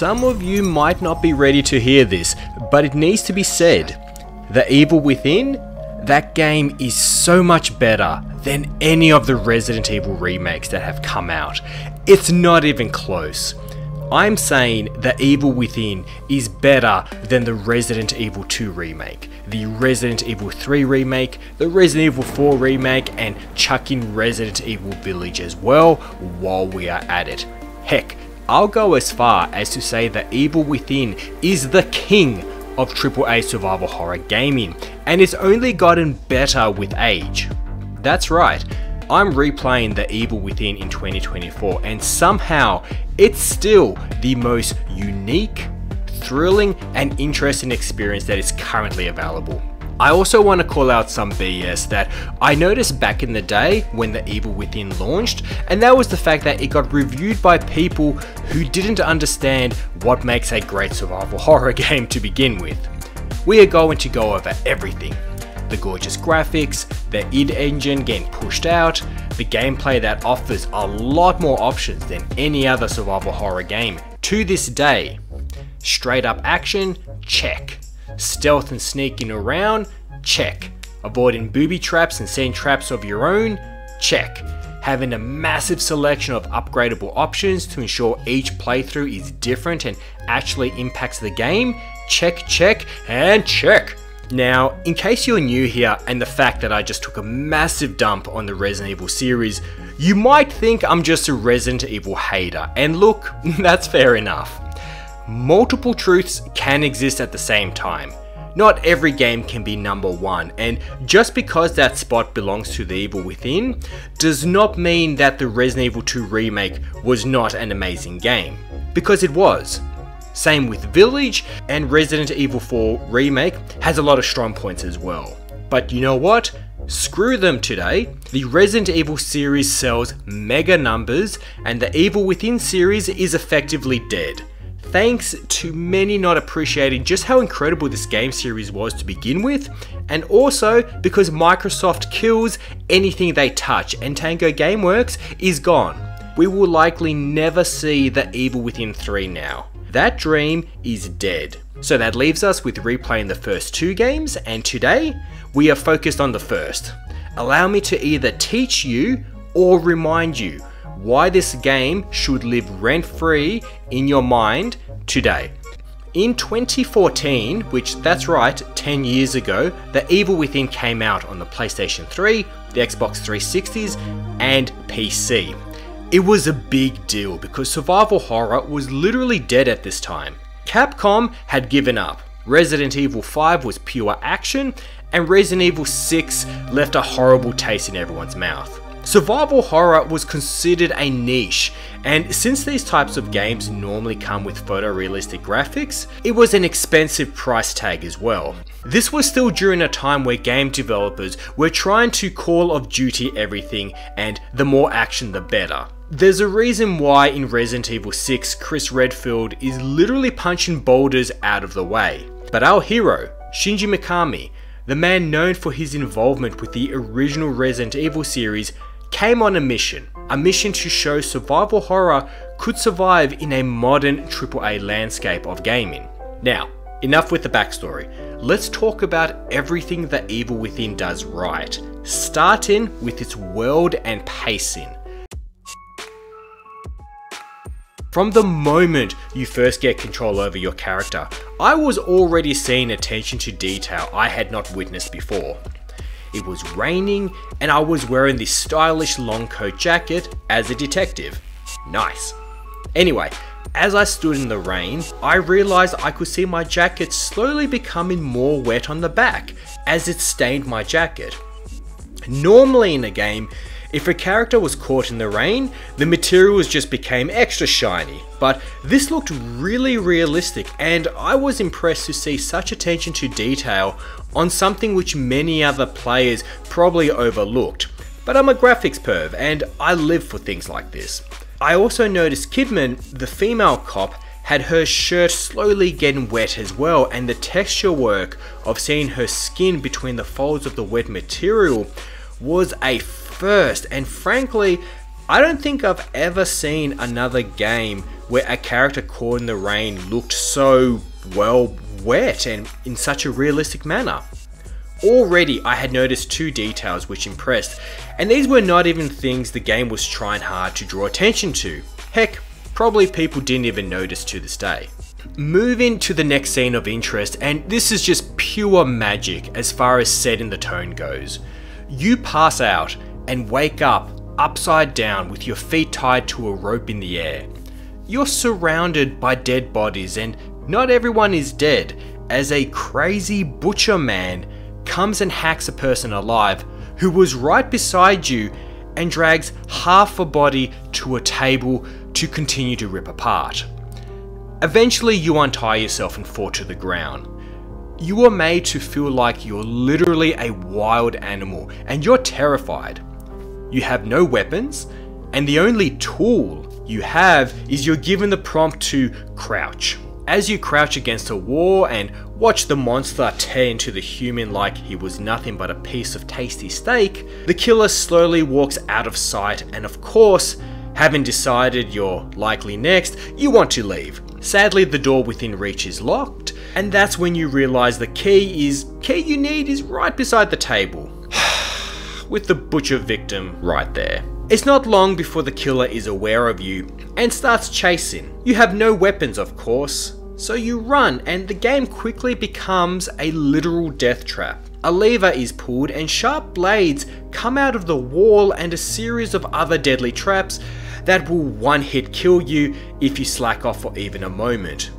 Some of you might not be ready to hear this, but it needs to be said. The Evil Within? That game is so much better than any of the Resident Evil remakes that have come out. It's not even close. I'm saying The Evil Within is better than the Resident Evil 2 remake, the Resident Evil 3 remake, the Resident Evil 4 remake, and chuck in Resident Evil Village as well while we are at it. Heck, I'll go as far as to say The Evil Within is the king of AAA survival horror gaming, and it's only gotten better with age. That's right. I'm replaying The Evil Within in 2024, and somehow it's still the most unique, thrilling, and interesting experience that is currently available. I also want to call out some BS that I noticed back in the day when The Evil Within launched, and that was the fact that it got reviewed by people who didn't understand what makes a great survival horror game to begin with. We are going to go over everything. The gorgeous graphics, the id engine getting pushed out, the gameplay that offers a lot more options than any other survival horror game to this day. Straight up action, check. Stealth and sneaking around, check. Avoiding booby traps and setting traps of your own, check. Having a massive selection of upgradable options to ensure each playthrough is different and actually impacts the game, check, check, and check. Now, in case you're new here and the fact that I just took a massive dump on the Resident Evil series, you might think I'm just a Resident Evil hater, and look, that's fair enough. Multiple truths can exist at the same time. Not every game can be number one, and just because that spot belongs to The Evil Within, does not mean that the Resident Evil 2 remake was not an amazing game, because it was. Same with Village, and Resident Evil 4 Remake has a lot of strong points as well. But you know what? Screw them today. The Resident Evil series sells mega numbers, and the Evil Within series is effectively dead. Thanks to many not appreciating just how incredible this game series was to begin with, and also because Microsoft kills anything they touch, and Tango Gameworks is gone. We will likely never see the Evil Within 3 now. That dream is dead. So that leaves us with replaying the first two games, and today we are focused on the first. Allow me to either teach you or remind you why this game should live rent-free in your mind today. In 2014, which that's right, 10 years ago, The Evil Within came out on the PlayStation 3, the Xbox 360s, and PC. It was a big deal because survival horror was literally dead at this time. Capcom had given up. Resident Evil 5 was pure action, and Resident Evil 6 left a horrible taste in everyone's mouth. Survival horror was considered a niche, and since these types of games normally come with photorealistic graphics, it was an expensive price tag as well. This was still during a time where game developers were trying to Call of Duty everything, and the more action the better. There's a reason why in Resident Evil 6, Chris Redfield is literally punching boulders out of the way. But our hero, Shinji Mikami, the man known for his involvement with the original Resident Evil series, came on a mission to show survival horror could survive in a modern AAA landscape of gaming. Now, enough with the backstory. Let's talk about everything that Evil Within does right, starting with its world and pacing. From the moment you first get control over your character, I was already seeing attention to detail I had not witnessed before. It was raining, and I was wearing this stylish long coat jacket as a detective. Nice. Anyway, as I stood in the rain, I realized I could see my jacket slowly becoming more wet on the back as it stained my jacket. Normally in a game, if a character was caught in the rain, the materials just became extra shiny, but this looked really realistic, and I was impressed to see such attention to detail on something which many other players probably overlooked. But I'm a graphics perv, and I live for things like this. I also noticed Kidman, the female cop, had her shirt slowly getting wet as well, and the texture work of seeing her skin between the folds of the wet material was a first, and frankly, I don't think I've ever seen another game where a character caught in the rain looked so, well, wet and in such a realistic manner. Already I had noticed two details which impressed, and these were not even things the game was trying hard to draw attention to. Heck, probably people didn't even notice to this day. Moving to the next scene of interest, and this is just pure magic as far as setting the tone goes. You pass out and wake up upside down with your feet tied to a rope in the air. You're surrounded by dead bodies, and not everyone is dead, as a crazy butcher man comes and hacks a person alive who was right beside you and drags half a body to a table to continue to rip apart. Eventually you untie yourself and fall to the ground. You are made to feel like you're literally a wild animal and you're terrified. You have no weapons, and the only tool you have is you're given the prompt to crouch. As you crouch against a wall and watch the monster tear into the human like he was nothing but a piece of tasty steak, the killer slowly walks out of sight, and of course, having decided you're likely next, you want to leave. Sadly, the door within reach is locked, and that's when you realize the key you need is right beside the table, with the butcher victim right there. It's not long before the killer is aware of you and starts chasing. You have no weapons, of course, so you run, and the game quickly becomes a literal death trap. A lever is pulled and sharp blades come out of the wall and a series of other deadly traps that will one-hit kill you if you slack off for even a moment.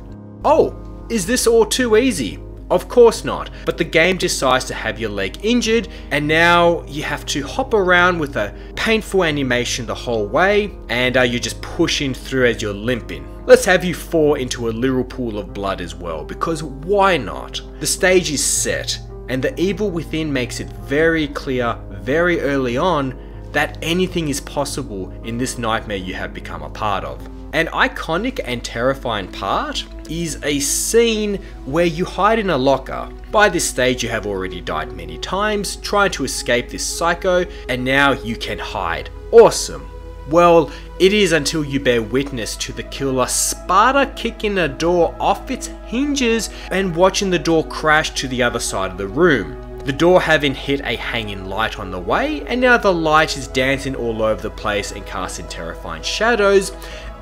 Oh, is this all too easy? Of course not, but the game decides to have your leg injured, and now you have to hop around with a painful animation the whole way, and you're just pushing through as you're limping. Let's have you fall into a literal pool of blood as well, because why not? The stage is set, and the Evil Within makes it very clear very early on that anything is possible in this nightmare you have become a part of. An iconic and terrifying part is a scene where you hide in a locker. By this stage you have already died many times trying to escape this psycho, and now you can hide. Awesome. Well, it is until you bear witness to the killer Sparta kicking a door off its hinges and watching the door crash to the other side of the room. The door having hit a hanging light on the way, and now the light is dancing all over the place and casting terrifying shadows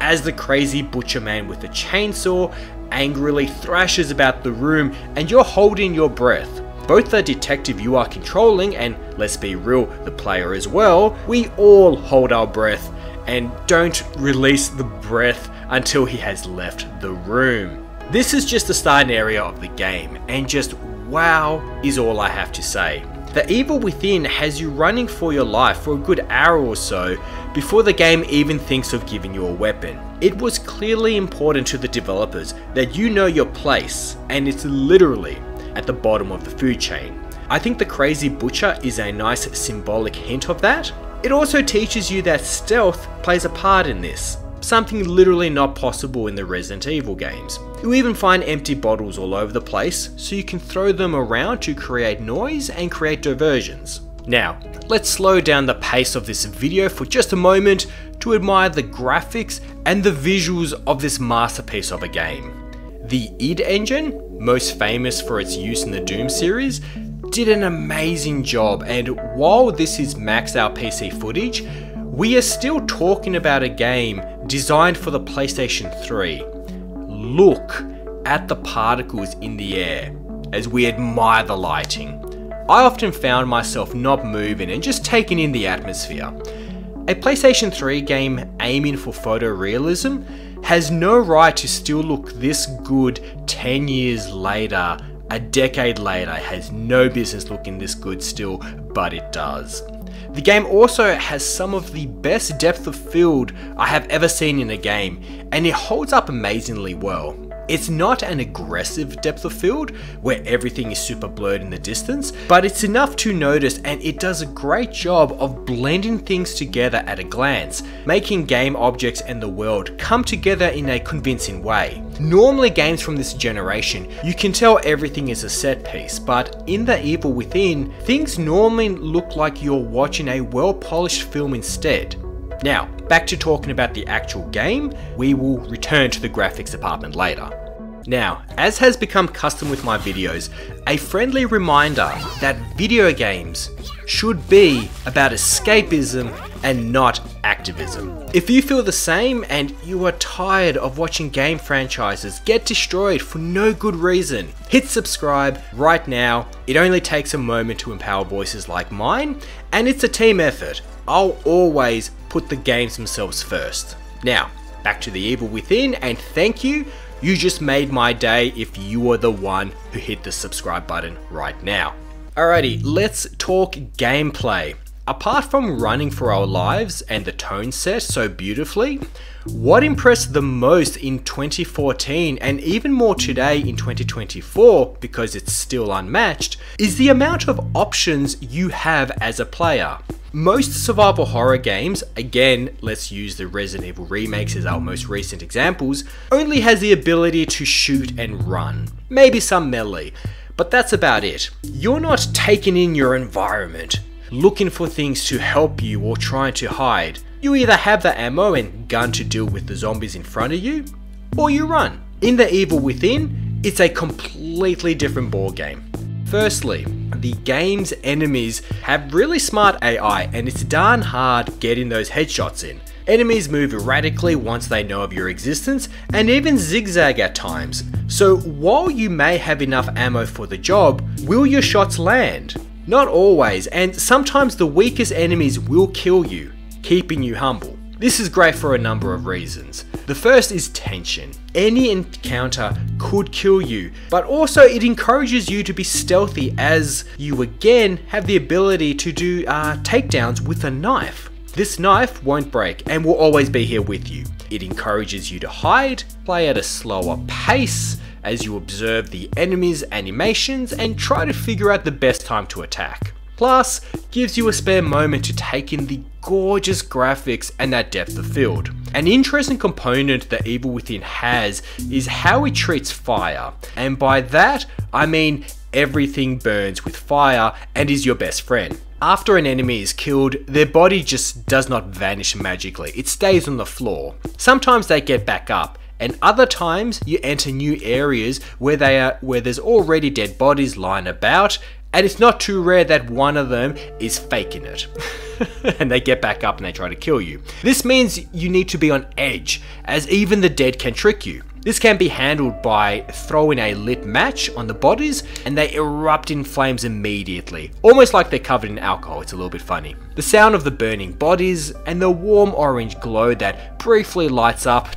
as the crazy butcher man with a chainsaw angrily thrashes about the room, and you're holding your breath. Both the detective you are controlling, and let's be real, the player as well, we all hold our breath and don't release the breath until he has left the room. This is just the starting area of the game, and just wow is all I have to say. The Evil Within has you running for your life for a good hour or so before the game even thinks of giving you a weapon. It was clearly important to the developers that you know your place, and it's literally at the bottom of the food chain. I think the crazy butcher is a nice symbolic hint of that. It also teaches you that stealth plays a part in this, something literally not possible in the Resident Evil games. You even find empty bottles all over the place, so you can throw them around to create noise and create diversions. Now, let's slow down the pace of this video for just a moment to admire the graphics and the visuals of this masterpiece of a game. The id engine, most famous for its use in the Doom series, did an amazing job, and while this is maxed out PC footage, we are still talking about a game designed for the PlayStation 3. Look at the particles in the air as we admire the lighting. I often found myself not moving and just taking in the atmosphere. A PlayStation 3 game aiming for photorealism has no right to still look this good 10 years later, a decade later. It has no business looking this good still, but it does. The game also has some of the best depth of field I have ever seen in a game, and it holds up amazingly well. It's not an aggressive depth of field where everything is super blurred in the distance, but it's enough to notice, and it does a great job of blending things together at a glance, making game objects and the world come together in a convincing way. Normally games from this generation, you can tell everything is a set piece, but in The Evil Within, things normally look like you're watching a well-polished film instead. Now, back to talking about the actual game, we will return to the graphics department later. Now, as has become custom with my videos, a friendly reminder that video games should be about escapism and not activism. If you feel the same and you are tired of watching game franchises get destroyed for no good reason, hit subscribe right now. It only takes a moment to empower voices like mine, and it's a team effort. I'll always put the games themselves first. Now, back to The Evil Within, and thank you. You just made my day if you are the one who hit the subscribe button right now. Alrighty, let's talk gameplay. Apart from running for our lives and the tone set so beautifully, what impressed the most in 2014 and even more today in 2024, because it's still unmatched, is the amount of options you have as a player. Most survival horror games, again, let's use the Resident Evil remakes as our most recent examples, only has the ability to shoot and run. Maybe some melee, but that's about it. You're not taking in your environment, looking for things to help you or trying to hide. You either have the ammo and gun to deal with the zombies in front of you, or you run. In The Evil Within, it's a completely different ballgame. Firstly, the game's enemies have really smart AI, and it's darn hard getting those headshots in. Enemies move erratically once they know of your existence, and even zigzag at times. So while you may have enough ammo for the job, will your shots land? Not always, and sometimes the weakest enemies will kill you, keeping you humble. This is great for a number of reasons. The first is tension. Any encounter could kill you, but also it encourages you to be stealthy as you again have the ability to do takedowns with a knife. This knife won't break and will always be here with you. It encourages you to hide, play at a slower pace as you observe the enemy's animations and try to figure out the best time to attack. Plus, gives you a spare moment to take in the gorgeous graphics and that depth of field. An interesting component that Evil Within has is how it treats fire, and by that I mean everything burns with fire and is your best friend. After an enemy is killed, their body just does not vanish magically, it stays on the floor. Sometimes they get back up, and other times you enter new areas where there's already dead bodies lying about, and it's not too rare that one of them is faking it and they get back up and they try to kill you. This means you need to be on edge, as even the dead can trick you. This can be handled by throwing a lit match on the bodies and they erupt in flames immediately, almost like they're covered in alcohol. It's a little bit funny. The sound of the burning bodies and the warm orange glow that briefly lights up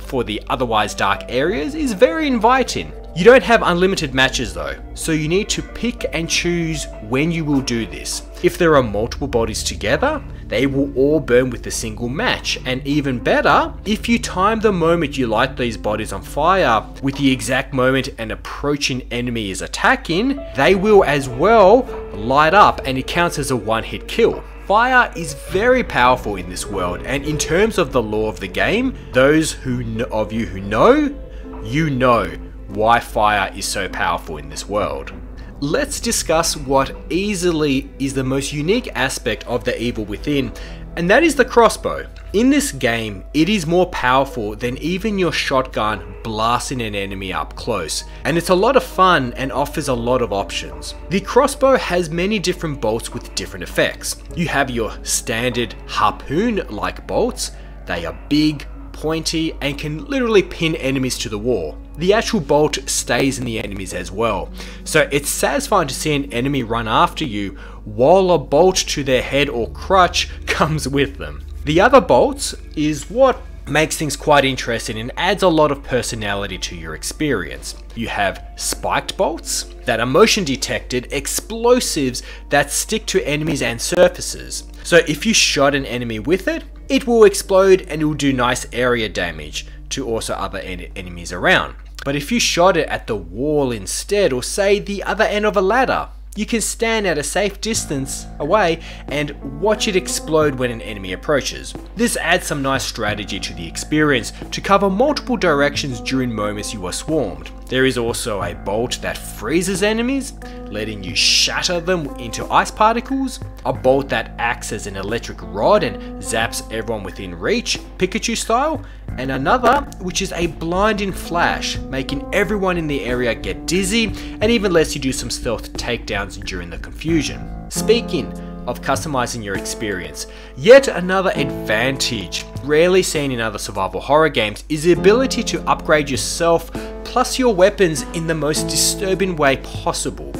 for the otherwise dark areas is very inviting. You don't have unlimited matches though, so you need to pick and choose when you will do this. If there are multiple bodies together, they will all burn with a single match, and even better, if you time the moment you light these bodies on fire with the exact moment an approaching enemy is attacking, they will as well light up and it counts as a one-hit kill. Fire is very powerful in this world, and in terms of the lore of the game, those of you who know, you know why fire is so powerful in this world. Let's discuss what easily is the most unique aspect of The Evil Within, and that is the crossbow. In this game, it is more powerful than even your shotgun blasting an enemy up close, and it's a lot of fun and offers a lot of options. The crossbow has many different bolts with different effects. You have your standard harpoon-like bolts. They are big, pointy, and can literally pin enemies to the wall. The actual bolt stays in the enemies as well, so it's satisfying to see an enemy run after you while a bolt to their head or crutch comes with them. The other bolts is what makes things quite interesting and adds a lot of personality to your experience. You have spiked bolts that are motion detected, explosives that stick to enemies and surfaces. So if you shot an enemy with it, it will explode and it will do nice area damage to also other enemies around. But if you shot it at the wall instead, or say the other end of a ladder, you can stand at a safe distance away and watch it explode when an enemy approaches. This adds some nice strategy to the experience to cover multiple directions during moments you are swarmed. There is also a bolt that freezes enemies, letting you shatter them into ice particles, a bolt that acts as an electric rod and zaps everyone within reach, Pikachu style, and another which is a blinding flash, making everyone in the area get dizzy and even lets you do some stealth takedowns during the confusion. Speaking of customizing your experience, yet another advantage rarely seen in other survival horror games is the ability to upgrade yourself plus your weapons in the most disturbing way possible.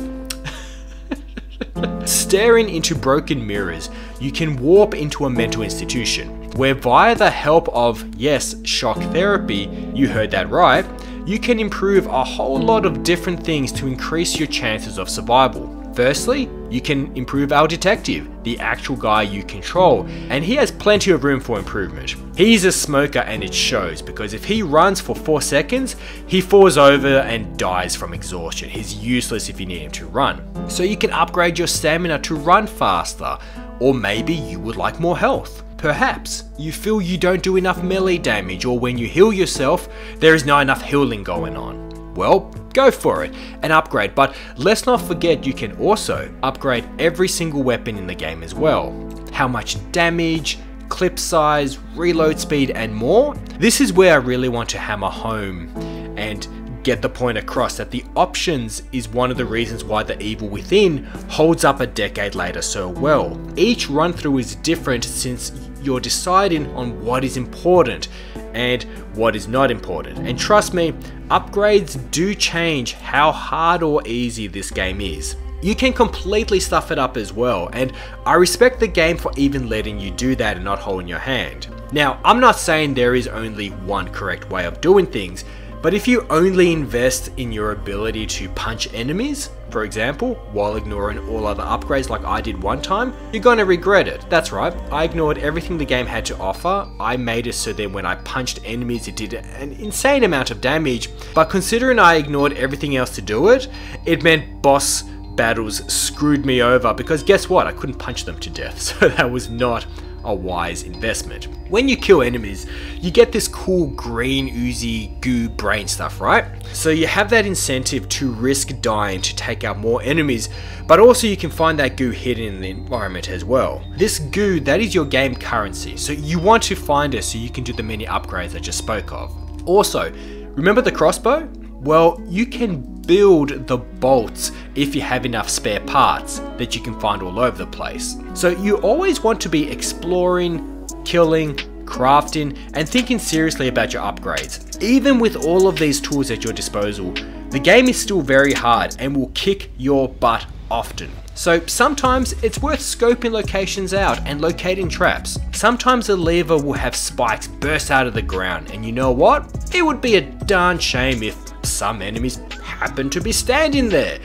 Staring into broken mirrors, you can warp into a mental institution, where via the help of, yes, shock therapy, you heard that right, you can improve a whole lot of different things to increase your chances of survival. Firstly, you can improve our detective, the actual guy you control, and he has plenty of room for improvement. He's a smoker and it shows, because if he runs for 4 seconds, he falls over and dies from exhaustion. He's useless if you need him to run. So you can upgrade your stamina to run faster, or maybe you would like more health. Perhaps you feel you don't do enough melee damage, or when you heal yourself, there is not enough healing going on. Well, go for it and upgrade, but let's not forget you can also upgrade every single weapon in the game as well. How much damage, clip size, reload speed and more? This is where I really want to hammer home and get the point across that the options is one of the reasons why The Evil Within holds up a decade later so well. Each run through is different since you're deciding on what is important and what is not important. And trust me, upgrades do change how hard or easy this game is. You can completely stuff it up as well, and I respect the game for even letting you do that and not holding your hand. Now, I'm not saying there is only one correct way of doing things, but if you only invest in your ability to punch enemies, for example, while ignoring all other upgrades like I did one time, you're gonna regret it. That's right, I ignored everything the game had to offer. I made it so that when I punched enemies, it did an insane amount of damage, but considering I ignored everything else to do it, it meant boss battles screwed me over because guess what? I couldn't punch them to death, so that was not a wise investment. When you kill enemies, you get this cool green oozy goo brain stuff, right? So you have that incentive to risk dying to take out more enemies, but also you can find that goo hidden in the environment as well. This goo, that is your game currency, so you want to find it so you can do the many upgrades I just spoke of. Also, remember the crossbow? Well, you can build the bolts if you have enough spare parts that you can find all over the place. So you always want to be exploring, killing, crafting, and thinking seriously about your upgrades. Even with all of these tools at your disposal, the game is still very hard and will kick your butt often. So sometimes it's worth scoping locations out and locating traps. Sometimes a lever will have spikes burst out of the ground, and you know what? It would be a darn shame if some enemies happen to be standing there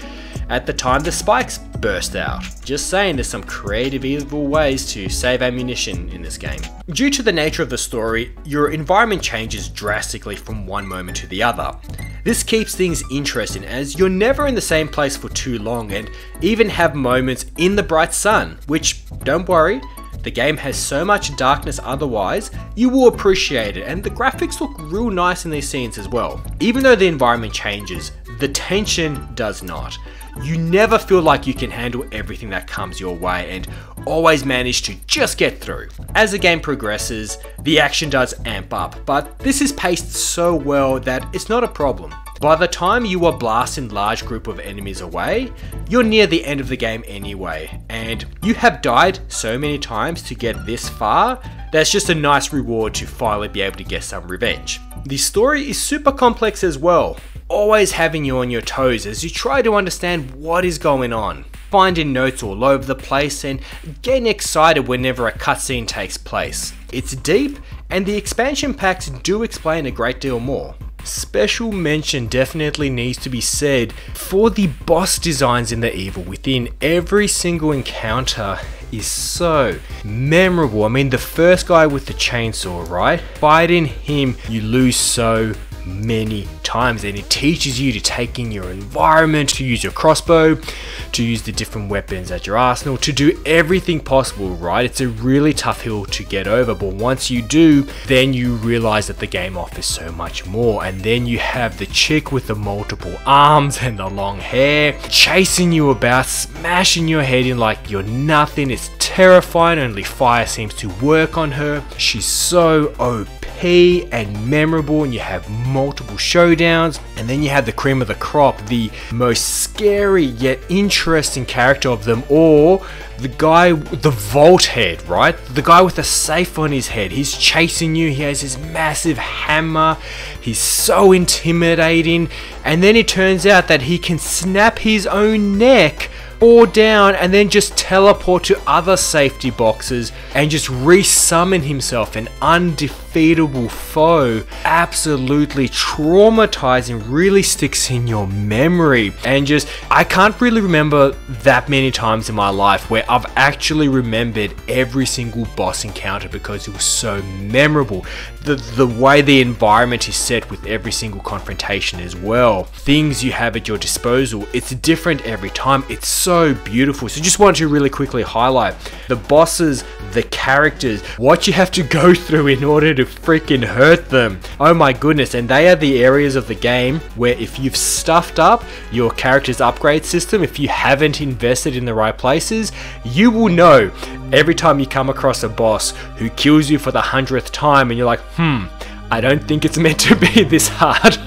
at the time the spikes burst out. Just saying, there's some creative, evil ways to save ammunition in this game. Due to the nature of the story, your environment changes drastically from one moment to the other. This keeps things interesting as you're never in the same place for too long and even have moments in the bright sun, which, don't worry, the game has so much darkness otherwise, you will appreciate it, and the graphics look real nice in these scenes as well. Even though the environment changes, the tension does not. You never feel like you can handle everything that comes your way and always manage to just get through. As the game progresses, the action does amp up, but this is paced so well that it's not a problem. By the time you are blasting large group of enemies away, you're near the end of the game anyway, and you have died so many times to get this far, that's just a nice reward to finally be able to get some revenge. The story is super complex as well, always having you on your toes as you try to understand what is going on, finding notes all over the place and getting excited whenever a cutscene takes place. It's deep, and the expansion packs do explain a great deal more. Special mention definitely needs to be said for the boss designs in The Evil Within. Every single encounter is so memorable. I mean, the first guy with the chainsaw, right? Fighting him, you lose so many times, and it teaches you to take in your environment, to use your crossbow, to use the different weapons at your arsenal, to do everything possible, right? It's a really tough hill to get over, but once you do, then you realize that the game offers so much more. And then you have the chick with the multiple arms and the long hair chasing you about, smashing your head in like you're nothing. It's terrifying. Only fire seems to work on her. She's so OP and memorable, and you have multiple showdowns. And then you have the cream of the crop, the most scary yet interesting character of them all, the guy, the vault head, right? The guy with a safe on his head. He's chasing you. He has his massive hammer. He's so intimidating. And then it turns out that he can snap his own neck or down and then just teleport to other safety boxes and just re-summon himself, an undefeatable foe. Absolutely traumatizing, really sticks in your memory. And just, I can't really remember that many times in my life where I've actually remembered every single boss encounter, because it was so memorable. The way the environment is set with every single confrontation as well, things you have at your disposal, it's different every time. It's so beautiful. So just wanted to really quickly highlight the bosses, the characters, what you have to go through in order to freaking hurt them. Oh my goodness. And they are the areas of the game where if you've stuffed up your character's upgrade system, if you haven't invested in the right places, you will know every time you come across a boss who kills you for the 100th time and you're like, I don't think it's meant to be this hard.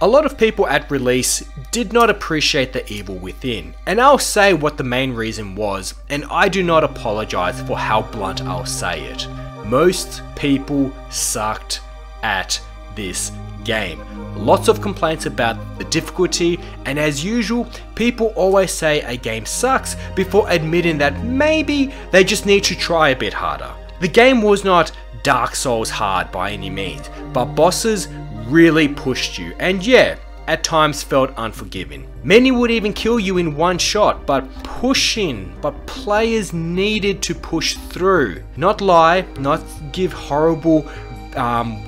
A lot of people at release did not appreciate The Evil Within, and I'll say what the main reason was, and I do not apologize for how blunt I'll say it. Most people sucked at this game. Lots of complaints about the difficulty, and as usual, people always say a game sucks before admitting that maybe they just need to try a bit harder. The game was not Dark Souls hard by any means, but bosses really pushed you, and yeah, at times felt unforgiving. Many would even kill you in one shot, but players needed to push through. Not lie, not give horrible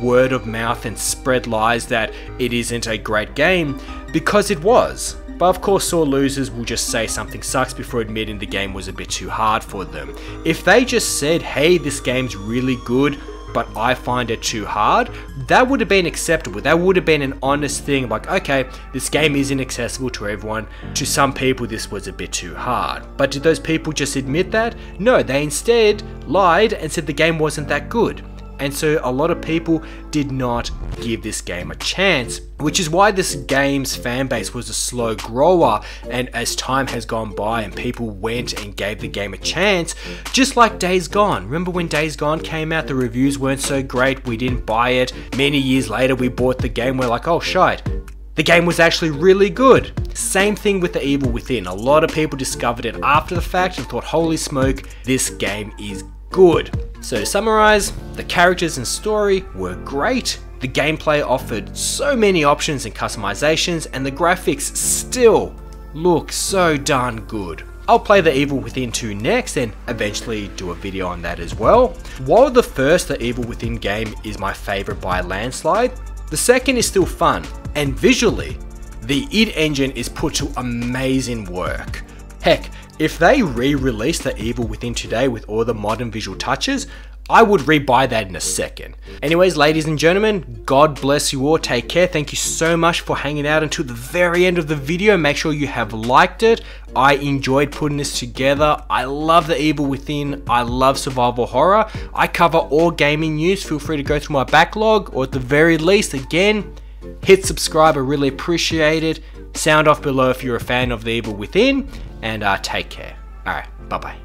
word of mouth and spread lies that it isn't a great game, because it was. But of course, sore losers will just say something sucks before admitting the game was a bit too hard for them. If they just said, hey, this game's really good, but I find it too hard, that would have been acceptable. That would have been an honest thing, like, okay, this game isn't accessible to everyone. To some people, this was a bit too hard. But did those people just admit that? No, they instead lied and said the game wasn't that good. And so a lot of people did not give this game a chance, which is why this game's fan base was a slow grower. And as time has gone by and people went and gave the game a chance, just like Days Gone. Remember when Days Gone came out, the reviews weren't so great, we didn't buy it. Many years later, we bought the game, we're like, oh shite, the game was actually really good. Same thing with The Evil Within. A lot of people discovered it after the fact and thought, holy smoke, this game is good. So to summarize, the characters and story were great, the gameplay offered so many options and customizations, and the graphics still look so darn good. I'll play The Evil Within 2 next and eventually do a video on that as well. While the first The Evil Within game is my favorite by a landslide, the second is still fun, and visually, the id engine is put to amazing work. Heck, if they re-released The Evil Within today with all the modern visual touches, I would re-buy that in a second. Anyways, ladies and gentlemen, God bless you all. Take care. Thank you so much for hanging out until the very end of the video. Make sure you have liked it. I enjoyed putting this together. I love The Evil Within. I love survival horror. I cover all gaming news. Feel free to go through my backlog, or at the very least, again, hit subscribe. I really appreciate it. Sound off below if you're a fan of The Evil Within. And take care. Alright, bye-bye.